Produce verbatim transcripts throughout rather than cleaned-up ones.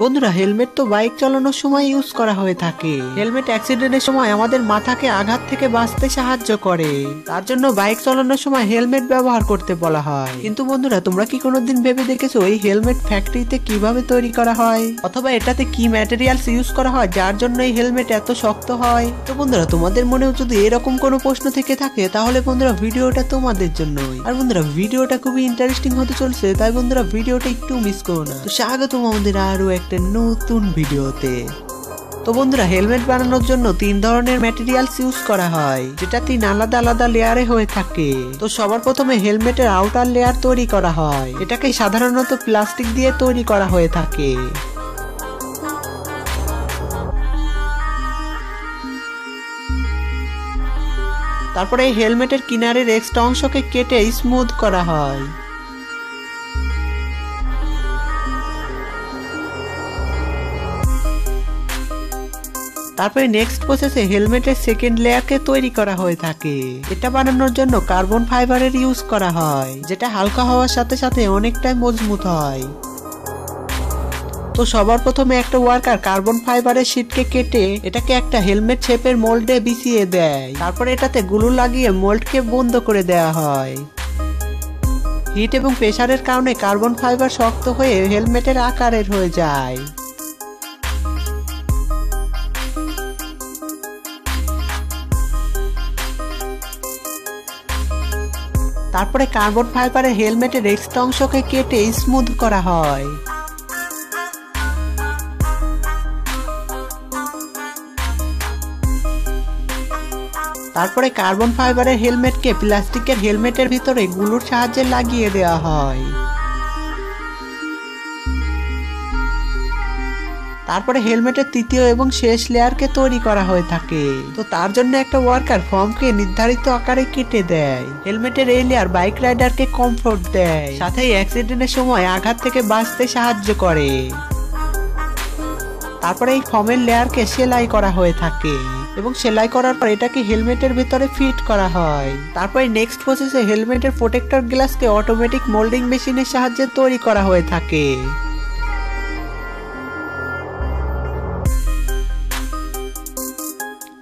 বন্ধুরা হেলমেট তো বাইক চালানোর সময় ইউজ করা হয়ে থাকে। হেলমেট অ্যাক্সিডেন্টের সময় আমাদের মাথাকে আঘাত থেকে বাঁচতে সাহায্য করে, তার জন্য বাইক চালানোর সময় হেলমেট ব্যবহার করতে বলা হয়। কিন্তু বন্ধুরা তোমরা কি কোনোদিন ভেবে দেখেছো এই হেলমেট ফ্যাক্টরিতে কিভাবে তৈরি করা হয়, অথবা এটাতে কি ম্যাটেরিয়ালস ইউজ করা হয় যার জন্য এই হেলমেট এত শক্ত হয়? তো বন্ধুরা তোমাদের মনেও যদি এরকম কোনো প্রশ্ন থেকে থাকে তাহলে বন্ধুরা ভিডিওটা তোমাদের জন্যই। আর বন্ধুরা ভিডিওটা খুবই ইন্টারেস্টিং হতে চলছে, তাই বন্ধুরা ভিডিওটা একটু মিস করো না। তো স্বাগত আমাদের আরো একটা নতুন ভিডিওতে। তো বন্ধুরা হেলমেট বানানোর জন্য তিন ধরনের ম্যাটেরিয়ালস ইউজ করা হয়, যেটা তিন আলাদা আলাদা লেয়ারে হয়ে থাকে। তো সবার প্রথমে হেলমেটের আউটার লেয়ার তৈরি করা হয়, এটাকে সাধারণত প্লাস্টিক দিয়ে তৈরি করা হয়ে থাকে। তারপরে হেলমেটের কিনারের এক্সট্রা অংশকে কেটে স্মুথ করা হয়। তারপরে নেক্সট প্রসেসে হেলমেটের সেকেন্ড লেয়ারকে তৈরি করা হয়ে থাকে। এটা বানানোর জন্য কার্বন ফাইবারের ইউজ করা হয়, যেটা হালকা হওয়ার সাথে সাথে অনেকটাই মজবুত হয়। তো সবার প্রথমে একটা ওয়ার্কার কার্বন ফাইবারের শীটকে কেটে এটাকে একটা হেলমেট শেপের মোল্ডে বিছিয়ে দেয়। তারপরে এটাতে গ্লু লাগিয়ে মোল্ডকে বন্ধ করে দেয়া হয়। হিট এবং প্রেসারের কারণে কার্বন ফাইবার শক্ত হয়ে হেলমেটের আকারের হয়ে যায়। তারপরে কার্বন ফাইবারে হেলমেটের এক্সট্রা অংশকে কেটে স্মুথ করা হয়। তারপরে কার্বন ফাইবারের হেলমেটকে প্লাস্টিকের হেলমেটের ভিতরে গ্লুর সাহায্যে লাগিয়ে দেওয়া হয়। তারপরে হেলমেটের তৃতীয় এবং শেষ লেয়ারকে তৈরি করা হয়ে থাকে। তো তার জন্য একটা ওয়ার্কার ফর্মকে নির্ধারিত আকারে কেটে দেয়। হেলমেটের এই লেয়ার বাইক রাইডারকে কমফোর্ট দেয়, সাথে অ্যাক্সিডেন্টের সময় আঘাত থেকে বাঁচতে সাহায্য করে। তারপরে এই ফর্মের লেয়ারকে সেলাই করা হয়ে থাকে এবং সেলাই করার পর এটাকে হেলমেটের ভিতরে ফিট করা হয়। তারপরে নেক্সট প্রসেসে হেলমেটের প্রোটেক্টর গ্লাসকে অটোমেটিক মোল্ডিং মেশিনের সাহায্যে তৈরি করা হয়ে থাকে।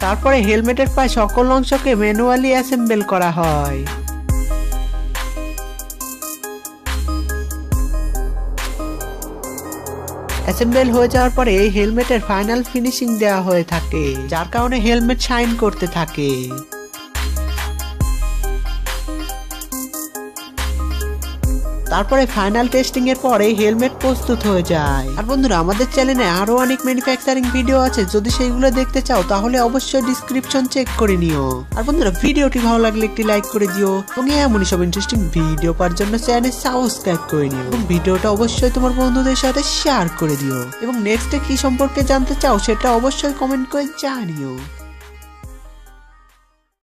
তারপরে হেলমেটের প্রায় সকল অংশকে ম্যানুয়ালি অ্যাসেম্বল করা হয়। অ্যাসেম্বল হয়ে যাওয়ার পরে এই হেলমেটের ফাইনাল ফিনিশিং দেওয়া হয়ে থাকে, যার কারণে হেলমেট শাইন করতে থাকে। তারপরে ফাইনাল টেস্টিং এর পরে হেলমেট প্রস্তুত হয়ে যায়। আর বন্ধুরা আমাদের চ্যানেলে আরো অনেক ম্যানুফ্যাকচারিং ভিডিও আছে, যদি সেইগুলো দেখতে চাও তাহলে অবশ্যই ডেসক্রিপশন চেক করে নিও। আর বন্ধুরা ভিডিওটি ভালো লাগলে একটি লাইক করে দিও এবং এমনই সব ইন্টারেস্টিং ভিডিও পাওয়ার জন্য চ্যানেল সাবস্ক্রাইব করে নিও এবং ভিডিওটা অবশ্যই তোমার বন্ধুদের সাথে শেয়ার করে দিও। এবং নেক্সটে কি সম্পর্কে জানতে চাও সেটা অবশ্যই কমেন্ট করে জানিও।